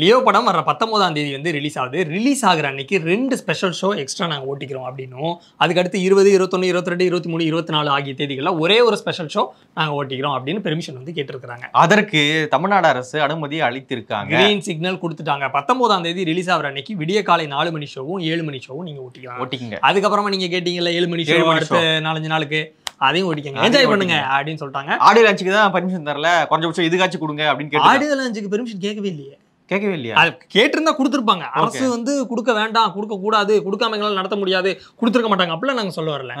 Leo படம் வர 19ஆம் தேதி வந்து ரிலீஸ் ஆகுது. ரிலீஸ் ஆகிற அன்னைக்கு 2 ஸ்பெஷல் ஷோ எக்ஸ்ட்ரா நாங்கள் ஓட்டிக்கிறோம் அப்படின்னும், அதுக்கடுத்து 20, 21, 22, 23, 24 ஆகிய தேதிகளில் ஒரே ஒரு ஸ்பெஷல் ஷோ நாங்கள் ஓட்டிக்கிறோம் அப்படின்னு பெர்மிஷன் வந்து கேட்டிருக்கிறாங்க. அதற்கு தமிழ்நாடு அரசு அனுமதி அளித்திருக்காங்க, கிரீன் சிக்னல் கொடுத்துட்டாங்க. 19ஆம் தேதி ரிலீஸ் ஆகிற அன்னைக்கு விடிய காலை 4 மணி ஷோவும் 7 மணி ஷோவும் நீங்கள் ஓட்டிக்கலாம். அதுக்கப்புறமா நீங்கள் கேட்டீங்களா 7 மணி ஷோ அடுத்த 4-5 நாளுக்கு அதையும் ஓட்டிக்கங்க, என்ஜாய் பண்ணுங்க அப்படின்னு சொல்லிட்டாங்க. ஆடியோ லான்ச்சுக்கு தான் பெர்மிஷன் தரல, குறைஞ்சபட்சம் இதுக்காச்சு கொடுங்க அப்படின்னு கேட்டு. ஆடியோ லான்ச்சுக்கு பெர்மிஷன் கேட்கவே இல்லையா? அது கேட்டிருந்தா கொடுத்துருப்பாங்க. அரசு வந்து கொடுக்க வேண்டாம், கொடுக்க கூடாது, கொடுக்காம எங்களால் நடத்த முடியாது, கொடுத்துருக்க மாட்டாங்க அப்படிலாம் நாங்கள் சொல்ல வரல.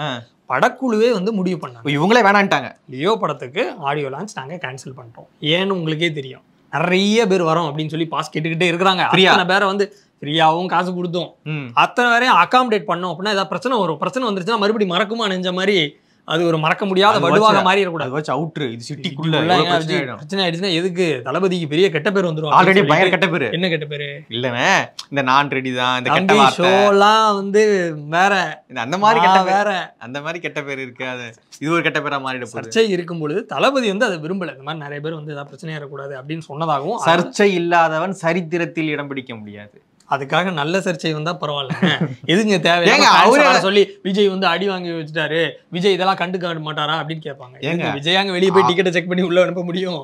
படக்குழுவே வந்து முடிவு பண்ணாங்க, இவங்களே வேணான்ட்டாங்க. லியோ படத்துக்கு ஆடியோ லான்ச் நாங்கள் கேன்சல் பண்ணிட்டோம். ஏன்னு உங்களுக்கே தெரியும், நிறைய பேர் வரோம் அப்படின்னு சொல்லி பாஸ் கேட்டுக்கிட்டே இருக்கிறாங்க. அத்தனை பேரை வந்து ஃப்ரீயாகவும் காசு கொடுத்தோம், அத்தனை பேரையும் அகாமடேட் பண்ணோம் அப்படின்னா ஏதாவது பிரச்சனை வந்துருச்சுன்னா மறுபடியும் மறக்குமா நினைஞ்ச மாதிரி அது ஒரு மறக்க முடியாத வடுவாக மாறி இருக்கக்கூடாது. எதுக்கு தளபதிக்கு பெரிய கெட்ட பேர் வந்துடும். என்ன கெட்ட பேரு இல்லவே, இந்த நான் ரெடி தான், இந்த கெட்ட ஷோலாம் வந்து வேற, அந்த மாதிரி வேற, அந்த மாதிரி கெட்ட பேர் இருக்காது. இது ஒரு கெட்ட பேரா மாறிடும். சர்ச்சை இருக்கும் பொழுது தளபதி வந்து அதை விரும்பல. இந்த மாதிரி நிறைய பேர் வந்து ஏதாவது பிரச்சனையா இருக்கக்கூடாது அப்படின்னு சொன்னதாகவும், சர்ச்சை இல்லாதவன் சரித்திரத்தில் இடம் பிடிக்க முடியாது. அதுக்காக நல்ல சர்ச்சை வந்தா பரவாயில்ல, எதுங்க தேவையான சொல்லி விஜய் வந்து அடி வாங்கி வச்சுட்டாரு, விஜய் இதெல்லாம் கண்டுக்க மாட்டாரா அப்படின்னு கேட்பாங்க. விஜயாங்க வெளியே போய் டிக்கெட்டை செக் பண்ணி உள்ள அனுப்ப முடியும்,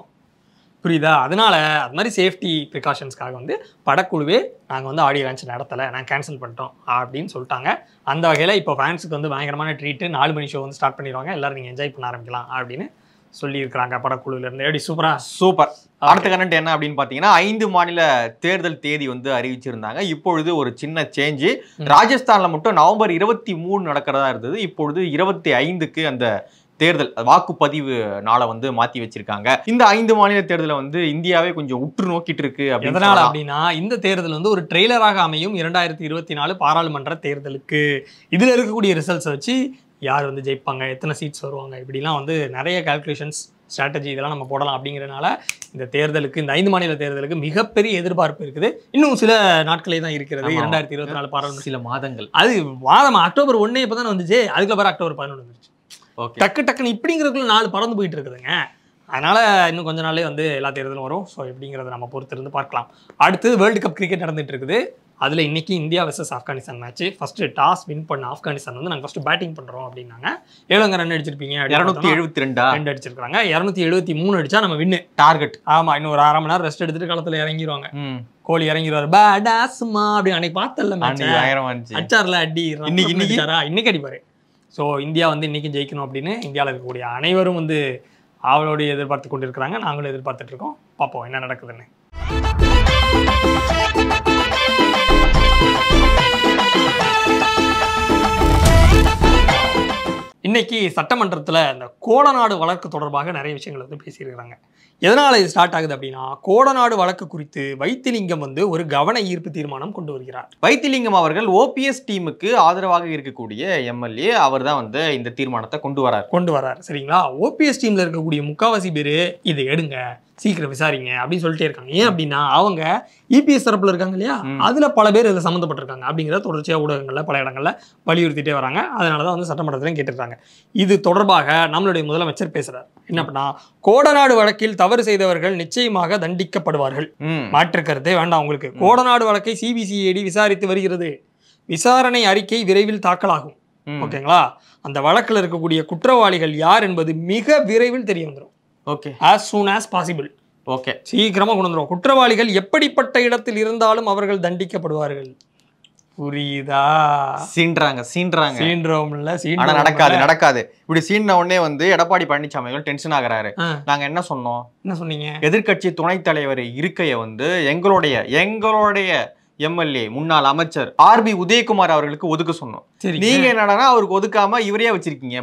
புரியுதா? அதனால அது மாதிரி சேஃப்டி ப்ரிகாஷன்ஸ்க்காக வந்து படக்குழுவே நாங்கள் வந்து ஆடியோ லான்ச் நடத்தலை, நாங்கள் கேன்சல் பண்ணிட்டோம் அப்படின்னு சொல்லிட்டாங்க. அந்த வகையில் இப்போ ஃபேன்ஸுக்கு வந்து பயங்கரமான ட்ரீட்டு, 4 மணி ஷோ வந்து ஸ்டார்ட் பண்ணிடுவாங்க, எல்லாரும் நீங்கள் என்ஜாய் பண்ண ஆரம்பிக்கலாம் அப்படின்னு சொல்லியிருக்கிறாங்க படக்குழுல இருந்து. எப்படி சூப்பரா? சூப்பர். அடுத்த கரண்ட் என்ன அப்படின்னு பாத்தீங்கன்னா, 5 மாநில தேர்தல் தேதி வந்து அறிவிச்சிருந்தாங்க. இப்பொழுது ஒரு சின்ன சேஞ்சு, ராஜஸ்தான்ல மட்டும் நவம்பர் 23 நடக்கிறதா இருந்தது, இப்பொழுது 25க்கு அந்த தேர்தல் வாக்குப்பதிவு நாளை வந்து மாத்தி வச்சிருக்காங்க. இந்த 5 மாநில தேர்தலை வந்து இந்தியாவே கொஞ்சம் உற்று நோக்கிட்டு இருக்கு. எதனால அப்படின்னா, இந்த தேர்தல் வந்து ஒரு ட்ரெய்லராக அமையும் 2024 பாராளுமன்ற தேர்தலுக்கு. இதுல இருக்கக்கூடிய ரிசல்ட்ஸை வச்சு யார் வந்து ஜெயிப்பாங்க, எத்தனை சீட்ஸ் வருவாங்க, இப்படிலாம் வந்து நிறைய கால்குலேஷன்ஸ், ஸ்ட்ராட்டஜி இதெல்லாம் நம்ம போடலாம். அப்படிங்கிறனால இந்த தேர்தலுக்கு, இந்த 5 மாநில தேர்தலுக்கு மிகப்பெரிய எதிர்பார்ப்பு இருக்குது. இன்னும் சில நாட்களே தான் இருக்கிறது 2024 பாராளுமன்ற, சில மாதங்கள். அது மாதம் அக்டோபர் 1 இப்போ தான் வந்துச்சு, அதுக்குள்ள பாரு அக்டோபர் 11 வந்துச்சு. ஓகே, டக்குன்னு இப்படிங்கிறதுக்குள்ள 4 பறந்து போயிட்டு இருக்குதுங்க. அதனால இன்னும் கொஞ்ச நாளே வந்து எல்லா தேர்தலும் வரும். ஸோ எப்படிங்கிறத நம்ம பொறுத்திருந்து பார்க்கலாம். அடுத்து வேர்ல்டு கப் கிரிக்கெட் நடந்துட்டு இருக்குது. அதில் இன்றைக்கி India versus Afghanistan match. First toss win பண்ண ஆப்கானிஸ்தான் வந்து நாங்கள் ஃபஸ்ட்டு பேட்டிங் பண்ணுறோம் அப்படின்னாங்க. எவ்வளோங்க ரன் அடிச்சிருப்பீங்க? 272 ரன் அடிச்சிருக்காங்க. 273 அடித்தா நம்ம வின்னு டார்கெட். ஆமாம், இன்னும் ஒரு 1/2 மணி நேரம் ரெஸ்ட் எடுத்துட்டு களத்தில் இறங்கிடுவாங்க. கோலி இறங்கிடுவார், பேட் ஆஸ்மா அப்படி. அன்னைக்கு பார்த்தல மேட்ச், அச்சாரில் அடி இன்னைக்கு அடிப்பார். ஸோ இந்தியா வந்து இன்றைக்கும் ஜெயிக்கணும் அப்படின்னு இந்தியாவில் இருக்கக்கூடிய அனைவரும் வந்து அவளோடைய எதிர்பார்த்து கொண்டு இருக்கிறாங்க. நாங்களும் எதிர்பார்த்துட்டு இருக்கோம், பார்ப்போம் என்ன நடக்குதுன்னு. இன்றைக்கி சட்டமன்றத்தில் இந்த கோடநாடு வழக்கு தொடர்பாக நிறைய விஷயங்கள் வந்து பேசியிருக்கிறாங்க. எதனால் இது ஸ்டார்ட் ஆகுது அப்படின்னா, கோடநாடு வழக்கு குறித்து வைத்திலிங்கம் வந்து ஒரு கவன ஈர்ப்பு தீர்மானம் கொண்டு வருகிறார். வைத்திலிங்கம் அவர்கள் ஓபிஎஸ் டீமுக்கு ஆதரவாக இருக்கக்கூடிய எம்எல்ஏ, அவர் தான் வந்து இந்த தீர்மானத்தை கொண்டு வரார். சரிங்களா? ஓபிஎஸ் டீமில் இருக்கக்கூடிய முக்காவாசி பேர் இதை எடுங்க, சீக்கிரம் விசாரிங்க அப்படின்னு சொல்லிட்டே இருக்காங்க. ஏன் அப்படின்னா, அவங்க இபிஎஸ் தரப்பில் இருக்காங்க இல்லையா, அதில் பல பேர் இதில் சம்மந்தப்பட்டிருக்காங்க அப்படிங்கிறத தொடர்ச்சியாக ஊடகங்களில் பல இடங்களில் வலியுறுத்திட்டே வராங்க. அதனால தான் வந்து சட்டமன்றத்திலையும் கேட்டிருக்காங்க. இது தொடர்பாக நம்மளுடைய முதலமைச்சர் பேசுகிறார். என்ன அப்படின்னா, கோடநாடு வழக்கில் தவறு செய்தவர்கள் நிச்சயமாக தண்டிக்கப்படுவார்கள், மாற்றுக்கருத்தே வேண்டாம் உங்களுக்கு. கோடநாடு வழக்கை சிபிசிஐடி விசாரித்து வருகிறது, விசாரணை அறிக்கை விரைவில் தாக்கலாகும். ஓகேங்களா? அந்த வழக்கில் இருக்கக்கூடிய குற்றவாளிகள் யார் என்பது மிக விரைவில் தெரிய வந்துடும். Okay, as soon as possible. Okay, சீக்கிரமாக கொண்டு வந்துடும். குற்றவாளிகள் எப்படிப்பட்ட இடத்தில் இருந்தாலும் அவர்கள் தண்டிக்கப்படுவார்கள். புரியுதா? சீன்றாங்க. நடக்காது. இப்படி சீன்ன உடனே வந்து எடப்பாடி பழனிசாமி அவர்கள் டென்ஷன் ஆகிறாரு. நாங்க என்ன சொன்னோம்? என்ன சொன்னீங்க? எதிர்கட்சி துணைத் தலைவர் இருக்கையை வந்து எங்களுடைய எம்எல்ஏ முன்னாள் அமைச்சர் ஆர்பி உதயகுமார் அவர்களுக்கு ஒதுக்க சொன்னோம். நீங்க என்னடா அவருக்கு ஒதுக்காம இவரே வச்சிருக்கீங்க,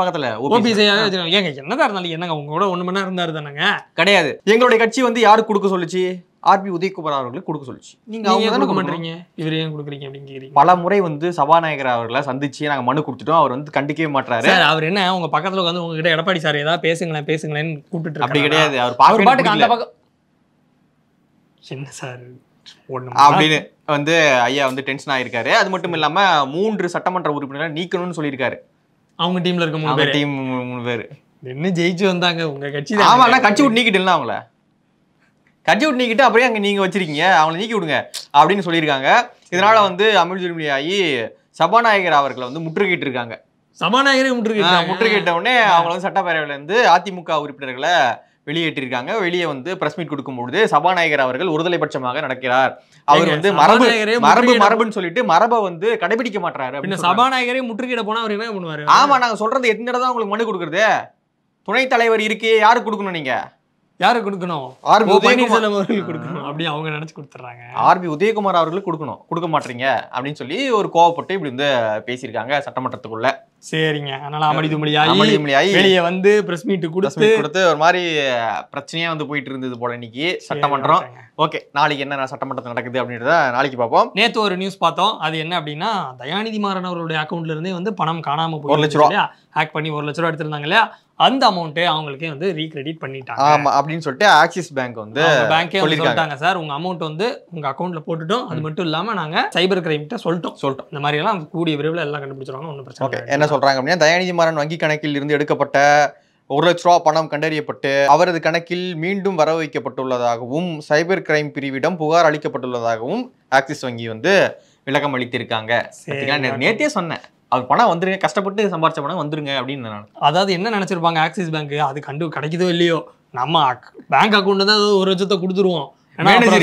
பக்கத்துல என்னதான் இருந்தாலும் என்னங்க உங்களோட 1 மணி நேரம் இருந்தாரு தானங்க? கிடையாது, எங்களுடைய கட்சி வந்து யாருக்கு கொடுக்க சொல்லிச்சு? ஆர்பி உதயகுமார் அவர்களுக்கு கொடுக்க சொல்லிச்சு. நீங்க அவங்க பண்றீங்க, இவரே கொடுக்குறீங்க அப்படின்னு கேக்குறீங்க. பல முறை வந்து சபாநாயகர் அவர்களை சந்திச்சு நாங்க மனு கொடுத்துட்டோம், அவர் வந்து கண்டிக்கவே மாட்டாரு. அவர் என்ன உங்க பக்கத்துல வந்து உங்ககிட்ட எடப்பாடி சார் ஏதாவது பேசுங்களேன்னு கூப்பிட்டு அப்படி கிடையாது. அவர் பாட்டுக்கு அந்த பக்கம் என்ன சார் அப்படின்னு வந்து ஐயா வந்து டென்ஷன் ஆயிருக்காரு. அது மட்டும் இல்லாம 3 சட்டமன்ற உறுப்பினர்கள் நீக்கணும்னு சொல்லியிருக்காரு. அவங்க டீம்ல இருக்க 3 பேர் என்ன ஜெயிச்சு வந்தாங்க உங்க கட்சி. ஆமா, கட்சி விட்டு நீக்கிட்டு அவங்கள கட்சிவிட்டு நீக்கிட்டு அப்படியே அங்கே நீங்கள் வச்சிருக்கீங்க அவங்கள நீக்கி விடுங்க அப்படின்னு சொல்லியிருக்காங்க. இதனால் வந்து அமிழ்தொழிமொழியாகி சபாநாயகர் அவர்களை வந்து முற்றுகிட்டு இருக்காங்க. சபாநாயகரை முற்றுகிட்ட உடனே அவங்க வந்து சட்டப்பேரவையிலேருந்து அதிமுக உறுப்பினர்களை வெளியேற்றிருக்காங்க. வெளியே வந்து பிரஸ் மீட் கொடுக்கும்பொழுது சபாநாயகர் அவர்கள் ஒருதலைபட்சமாக நடக்கிறார். அவர் வந்து மரபுன்னு சொல்லிட்டு மரபை வந்து கடைபிடிக்க மாட்டாரு. சபாநாயகரே முற்றுகிட போனா அவர் என்ன பண்ணுவாரு? ஆமா, நாங்க சொல்றது எத்தனை தான் உங்களுக்கு மனு கொடுக்குறது? துணைத் தலைவர் இருக்கே யாரு கொடுக்கணும்? நீங்க யாரு கொடுக்கணும்? ஆர்பி உதயகுமார் அவர்களுக்கு கொடுக்கணும். அப்படி அவங்க நினைச்சு கொடுத்துறாங்க. ஆர்பி உதயகுமார் அவர்களுக்கு கொடுக்கணும், கொடுக்க மாட்டீங்க அப்படின்னு சொல்லி ஒரு கோவப்பட்டு இப்படி வந்து பேசியிருக்காங்க சட்டமன்றத்துக்குள்ள. சரிங்க, அதனால அமளிதுமளியாகி வெளியே வந்து பிரஸ் மீட் கொடுத்து ஒரு மாதிரி பிரச்சனையா வந்து போயிட்டு இருந்தது போல இன்னைக்கு சட்டமன்றம். ஓகே, நாளைக்கு என்ன சட்டமன்றத்தில் நடக்குது அப்படின்றத நாளைக்கு பார்ப்போம். நேற்று ஒரு நியூஸ் பார்த்தோம், அது என்ன அப்படின்னா தயாநிதி மாறன் அவருடைய அக்கௌண்ட்ல இருந்தே வந்து பணம் காணாம போய் 1 லட்சம் ரூபா ஹேக் பண்ணி 1 லட்சம் ரூபா எடுத்திருந்தாங்க இல்லையா, அந்த அமௌண்ட்டே அவங்களுக்கே வந்து ரீக்ரெடிட் பண்ணிட்டாங்க. ஆமா, அப்படின்னு சொல்லிட்டு ஆக்சிஸ் பேங்க் வந்து பேங்கே சொல்லிட்டாங்க, சார் உங்க அமௌண்ட் வந்து உங்க அக்கௌண்ட்ல போட்டுட்டோம், அது மட்டும் இல்லாம நாங்க சைபர் கிரைம் கிட்ட சொல்லிட்டோம். இந்த மாதிரி எல்லாம் கூடிய விரைவில் எல்லாம் கண்டுபிடிச்சிருவாங்க, ஒன்றும் பிரச்சனை இல்லை. என்ன சொல்றாங்க அப்படின்னா, தயாநிதி மாறன் வங்கி கணக்கில் இருந்து எடுக்கப்பட்ட 1 லட்சம் ரூபா பணம் கண்டறியப்பட்டு அவரது கணக்கில் மீண்டும் வர வைக்கப்பட்டுள்ளதாகவும் சைபர் கிரைம் பிரிவிடம் புகார் அளிக்கப்பட்டுள்ளதாகவும் ஆக்சிஸ் வங்கி வந்து விளக்கம் அளித்திருக்காங்க. நேற்றே சொன்னேன், அது பணம் வந்துருங்க, கஷ்டப்பட்டு சம்பாரிச்ச பணம் வந்துருங்க அப்படின்னு நான். அதாவது என்ன நினைச்சிருப்பாங்க ஆக்சிஸ் பேங்க், அது கண்டு கிடைக்குதோ இல்லையோ நம்ம பேங்க் அக்கௌண்ட் தான் 1 லட்சத்தை கொடுத்துருவோம்,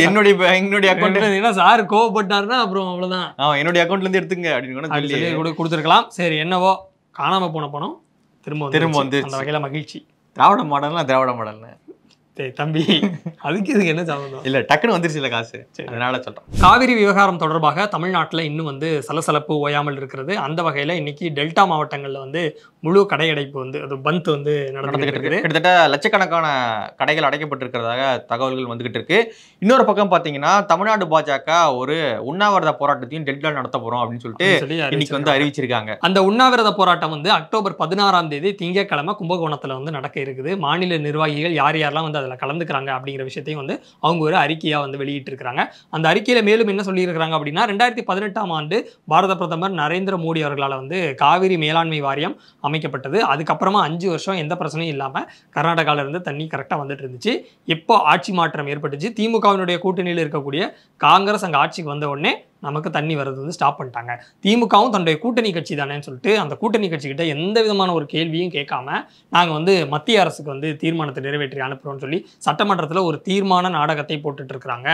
என்னுடைய அக்கௌண்ட் சார் கோவப்பட்டாருன்னா அப்புறம் அவ்வளவுதான், என்னுடைய அக்கௌண்ட்ல இருந்து எடுத்துங்க அப்படின்னு கொடுத்துருக்கலாம். சரி, என்னவோ காணாம போன பணம் திரும்ப வந்து அந்த வகையில மகிழ்ச்சி. திராவிட மாடல்னா திராவிட மாடல்னு தம்பி, அதுக்கு இதுக்கு என்ன சம்பந்தம்? இல்ல, டக்குன்னு வந்துருச்சு இல்ல காசு, அதனால சொல்றேன். காவிரி விவகாரம் தொடர்பாக தமிழ்நாட்டில் இன்னும் வந்து சலசலப்பு ஓயாமல் இருக்கிறது. அந்த வகையில இன்னைக்கு டெல்டா மாவட்டங்கள்ல வந்து முழு கடையடைப்பு வந்து அது பந்த் வந்து நடந்துகிட்டு இருக்கு. கிட்டத்தட்ட லட்சக்கணக்கான கடைகள் அடைக்கப்பட்டிருக்கிறதாக தகவல்கள் வந்துகிட்டு இருக்கு. இன்னொரு பக்கம் பாத்தீங்கன்னா தமிழ்நாடு பாஜக ஒரு உண்ணாவிரத போராட்டத்தையும் டெல்டா நடத்த போறோம் அப்படின்னு சொல்லிட்டு இன்னைக்கு வந்து அறிவிச்சிருக்காங்க. அந்த உண்ணாவிரத போராட்டம் வந்து அக்டோபர் 16ஆம் தேதி திங்கட்கிழமை கும்பகோணத்துல வந்து நடக்க இருக்குது. மாநில நிர்வாகிகள் யார் யாரெல்லாம் வந்து கலந்துக்கிறாங்க அப்படிங்கிற விஷயத்தையும் வந்து அவங்க ஒரு அறிக்கையா வந்து வெளியிட்டு இருக்காங்க. அந்த அறிக்கையில மேலும் என்ன சொல்லி இருக்காங்க அப்படின்னா, 2018ஆம் ஆண்டு பாரத பிரதமர் நரேந்திர மோடி அவர்களால் வந்து காவிரி மேலாண்மை வாரியம் அமைக்கப்பட்டது. அதுக்கப்புறமா 5 வருஷம் எந்த பிரச்சனையும் இல்லாம கர்நாடகாவில இருந்து தண்ணி கரெக்டா வந்துட்டு இருந்துச்சு. இப்போ ஆட்சி மாற்றம் ஏற்பட்டுச்சு, திமுகவினுடைய கூட்டணியில் இருக்கக்கூடிய காங்கிரஸ் அங்க ஆட்சிக்கு வந்த உடனே நமக்கு தண்ணி வர்றது வந்து ஸ்டாப் பண்ணிட்டாங்க. திமுகவும் தன்னுடைய கூட்டணி கட்சி தானேன்னு சொல்லிட்டு அந்த கூட்டணி கட்சிக்கிட்ட எந்த விதமான ஒரு கேள்வியும் கேட்காம நாங்கள் வந்து மத்திய அரசுக்கு வந்து தீர்மானத்தை நிறைவேற்றி அனுப்புகிறோம்னு சொல்லி சட்டமன்றத்தில் ஒரு தீர்மான நாடகத்தை போட்டுட்டு இருக்கிறாங்க.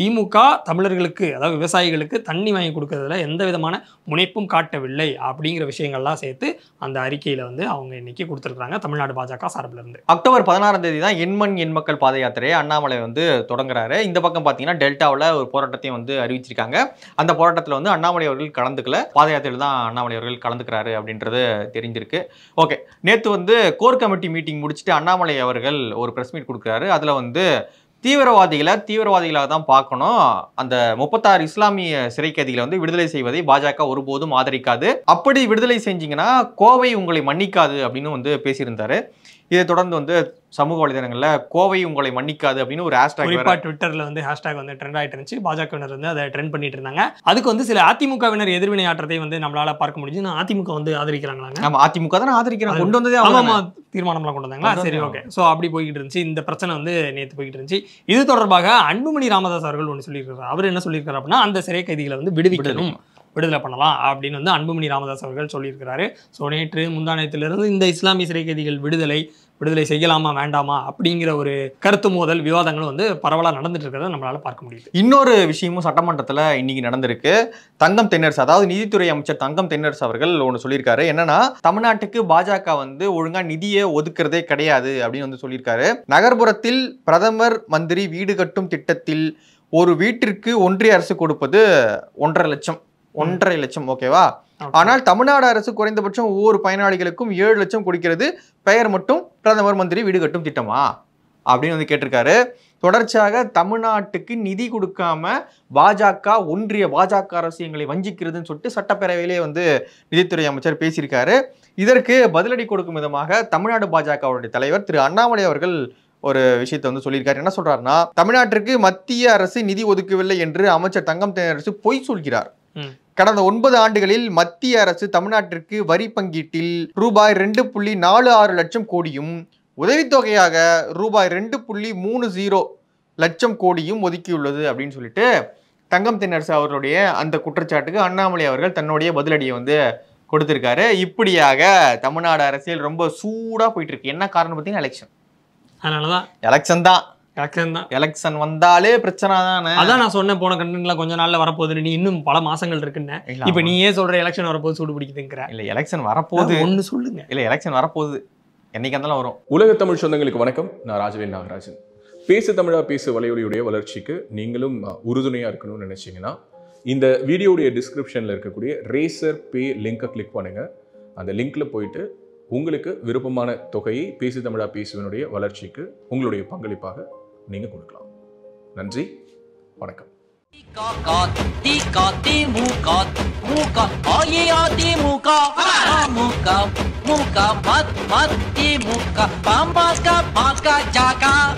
திமுக தமிழர்களுக்கு, அதாவது விவசாயிகளுக்கு தண்ணி வாங்கி கொடுக்கறதுல எந்த விதமான முனைப்பும் காட்டவில்லை அப்படிங்கிற விஷயங்கள்லாம் சேர்த்து அந்த அறிக்கையில் வந்து அவங்க இன்னைக்கு கொடுத்துருக்காங்க தமிழ்நாடு பாஜக சார்பில் இருந்து. அக்டோபர் 16ஆம் தேதி தான் எண்மண் எண்மக்கள் பாத யாத்திரையை அண்ணாமலை வந்து தொடங்குறாரு. இந்த பக்கம் பார்த்தீங்கன்னா டெல்டாவில் ஒரு போராட்டத்தையும் வந்து அறிவிச்சிருக்காங்க. அந்த போராட்டத்தில் வந்து அண்ணாமலை அவர்கள் கலந்துக்கல, பாத யாத்திரையில் தான் அண்ணாமலை அவர்கள் கலந்துக்கிறாரு அப்படின்றது தெரிஞ்சிருக்கு. ஓகே, நேற்று வந்து கோர் கமிட்டி மீட்டிங் முடிச்சுட்டு அண்ணாமலை அவர்கள் ஒரு ப்ரெஸ் மீட் கொடுக்குறாரு. அதில் வந்து தீவிரவாதிகளாக தான் பார்க்கணும், அந்த 36 இஸ்லாமிய சிறை கைதிகளை வந்து விடுதலை செய்வதை பாஜக ஒருபோதும் ஆதரிக்காது, அப்படி விடுதலை செஞ்சீங்கன்னா கோவை உங்களை மன்னிக்காது அப்படின்னு வந்து பேசியிருந்தாரு. இதை தொடர்ந்து வந்து சமூக வலைதளங்கள்ல கோவை உங்களை மன்னிக்காது அப்படின்னு ஒரு ஹேஷ்டாக் ட்விட்டர்ல வந்து ஹேஷ்டாக் வந்து ட்ரெண்ட் ஆயிட்டு இருந்துச்சு. பாஜகவினர் வந்து அதை ட்ரெண்ட் பண்ணிட்டு இருந்தாங்க. அதுக்கு வந்து சில அதிமுகவினர் எதிர்வினை ஆற்றத்தை வந்து நம்மளால பார்க்க முடிஞ்சு. நான் அதிமுக வந்து ஆதரிக்கிறாங்களாங்க, நம்ம அதிமுக தான் ஆதரிக்கிறாங்க, கொண்டு வந்ததே அவங்க தீர்மானம்லாம் கொண்டு வந்தாங்களா? சரி, ஓகே. ஸோ அப்படி போய்கிட்டு இருந்துச்சு இந்த பிரச்சனை வந்து நேற்று போய்கிட்டு இருந்துச்சு. இது தொடர்பாக அன்புமணி ராமதாஸ் அவர்கள் ஒன்று சொல்லியிருக்காரு. அவர் என்ன சொல்லியிருக்காரு அப்படின்னா, அந்த சிறை கைதிகளை வந்து விடுவிக்கணும், விடுதலை பண்ணலாம் அப்படின்னு வந்து அன்புமணி ராமதாஸ் அவர்கள் சொல்லியிருக்கிறாரு. ஸோ நேற்று முந்தானத்திலிருந்து இந்த இஸ்லாமிய சிறை கைதிகள் விடுதலை செய்யலாமா வேண்டாமா அப்படிங்கிற ஒரு கருத்து மோதல் விவாதங்களும் வந்து பரவலாக நடந்துட்டு இருக்கிறத நம்மளால பார்க்க முடியுது. இன்னொரு விஷயமும் சட்டமன்றத்தில் இன்னைக்கு நடந்திருக்கு. தங்கம் தென்னரசு, அதாவது நிதித்துறை அமைச்சர் தங்கம் தென்னரசு அவர்கள் ஒன்று சொல்லியிருக்காரு. என்னன்னா, தமிழ்நாட்டுக்கு பாஜக வந்து ஒழுங்கா நிதியை ஒதுக்குறதே கிடையாது அப்படின்னு வந்து சொல்லியிருக்காரு. நகர்ப்புறத்தில் பிரதமர் மந்திரி வீடு கட்டும் திட்டத்தில் ஒரு வீட்டிற்கு ஒன்றிய அரசு கொடுப்பது 1.5 லட்சம், ஓகேவா? ஆனால் தமிழ்நாடு அரசு குறைந்தபட்சம் ஒவ்வொரு பயனாளிகளுக்கும் 7 லட்சம் கொடுக்கிறது, பெயர் மட்டும் பிரதமர் மந்திரி வீடு கட்டும் திட்டமா அப்படின்னு வந்து கேட்டிருக்காரு. தொடர்ச்சியாக தமிழ்நாட்டுக்கு நிதி கொடுக்காம பாஜக, ஒன்றிய பாஜக அரசு எங்களை வஞ்சிக்கிறதுன்னு சொல்லிட்டு சட்டப்பேரவையிலே வந்து நிதித்துறை அமைச்சர் பேசியிருக்காரு. இதற்கு பதிலடி கொடுக்கும் விதமாக தமிழ்நாடு பாஜகவுடைய தலைவர் திரு அண்ணாமலை அவர்கள் ஒரு விஷயத்தை வந்து சொல்லியிருக்காரு. என்ன சொல்றாருன்னா, தமிழ்நாட்டிற்கு மத்திய அரசு நிதி ஒதுக்கவில்லை என்று அமைச்சர் தங்கம் தென்னரசு பொய் சொல்கிறார். கடந்த 9 ஆண்டுகளில் மத்திய அரசு தமிழ்நாட்டிற்கு வரி பங்கீட்டில் ரூபாய் 2.46 லட்சம் கோடியும் உதவித்தொகையாக ரூபாய் 2.30 லட்சம் கோடியும் ஒதுக்கியுள்ளது அப்படின்னு சொல்லிட்டு தங்கம் தென்னரசு அவருடைய அந்த குற்றச்சாட்டுக்கு அண்ணாமலை அவர்கள் தன்னுடைய பதிலடியை வந்து கொடுத்திருக்காரு. இப்படியாக தமிழ்நாடு அரசியல் ரொம்ப சூடாக போயிட்டு இருக்கு. என்ன காரணம் பார்த்தீங்கன்னா எலெக்ஷன். அதனாலதான் எலெக்ஷன் வந்தாலே பிரச்சனை தானே. அதான் நான் சொன்னேன் போன கண்டென்ட்ல கொஞ்ச நாள்ல வரப்போகுது, நீ இன்னும் பல மாசங்கள் இருக்குன்னு. இப்ப நீயே சொல்ற எலெக்ஷன் வரப்போது சூடு பிடிக்குதுங்கிற. இல்ல எலெக்ஷன் வரப்போது ஒன்னு சொல்லுங்க. இல்ல எலெக்ஷன் வரப்போது என்னைக்கு இருந்தாலும் வரும். உலக தமிழ் சொந்தங்களுக்கு வணக்கம். நான் ராஜவேல் நாகராஜன். பேசு தமிழா பேசு வலையொலியுடைய வளர்ச்சிக்கு நீங்களும் உறுதுணையாக இருக்கணும்னு நினச்சிங்கன்னா இந்த வீடியோடைய டிஸ்கிரிப்ஷனில் இருக்கக்கூடிய ரேசர் பே லிங்கை கிளிக் பண்ணுங்கள். அந்த லிங்கில் போயிட்டு உங்களுக்கு விருப்பமான தொகையை பேசு தமிழா பேசுவனுடைய வளர்ச்சிக்கு உங்களுடைய பங்களிப்பாக நீங்கள் கொடுக்கலாம். நன்றி, வணக்கம்.